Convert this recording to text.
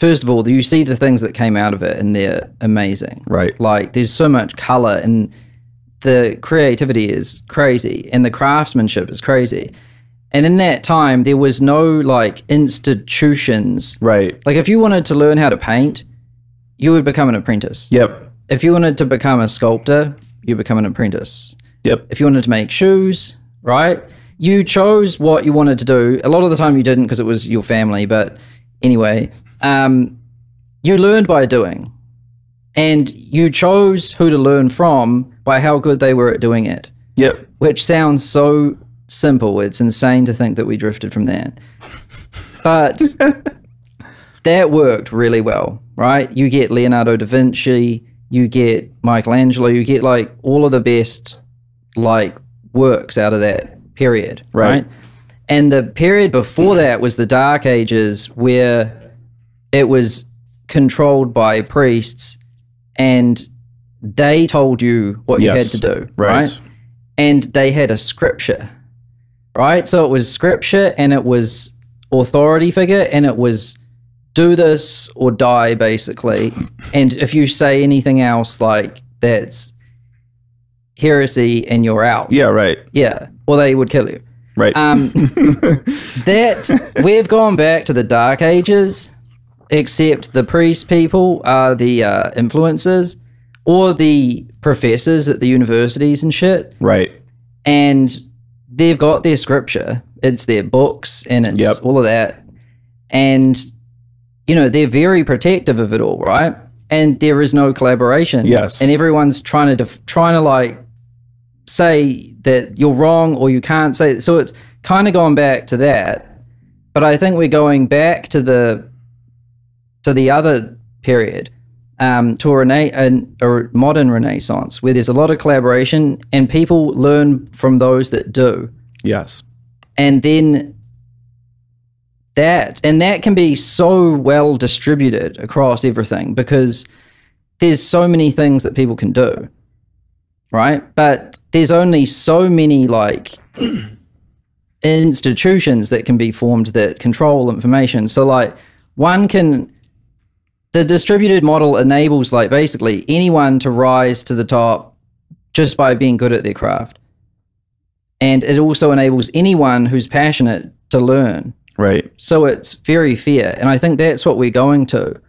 first of all, you see the things that came out of it and they're amazing. Right. Like there's so much color and the creativity is crazy and the craftsmanship is crazy. And in that time, there was no like institutions. Right. Like if you wanted to learn how to paint, you would become an apprentice. Yep. If you wanted to become a sculptor, you become an apprentice. Yep. If you wanted to make shoes, right? You chose what you wanted to do. A lot of the time you didn't because it was your family. But anyway, you learned by doing. And you chose who to learn from by how good they were at doing it. Yep. Which sounds so simple. It's insane to think that we drifted from that. But that worked really well, right? You get Leonardo da Vinci, you get Michelangelo, you get like all of the best like works out of that period, right? And the period before that was the Dark Ages, where it was controlled by priests and they told you what you had to do, right? And they had a scripture, right? So it was scripture and it was authority figure and it was do this or die, basically. And if you say anything else, like, that's heresy and you're out. Yeah, right. Yeah. Or they would kill you. Right. We've gone back to the Dark Ages, except the priest people are the influencers or the professors at the universities and shit. Right. And they've got their scripture. It's their books and it's all of that. And you know, they're very protective of it all, right? And there is no collaboration. Yes. And everyone's trying to, like, say that you're wrong or you can't say it. So it's kind of gone back to that. But I think we're going back to the other period, to a modern Renaissance, where there's a lot of collaboration and people learn from those that do. Yes. And then that can be so well distributed across everything because there's so many things that people can do, right? But there's only so many like institutions that can be formed that control information. So like the distributed model enables like basically anyone to rise to the top just by being good at their craft. And it also enables anyone who's passionate to learn. Right. So it's very fair. And I think that's what we're going to.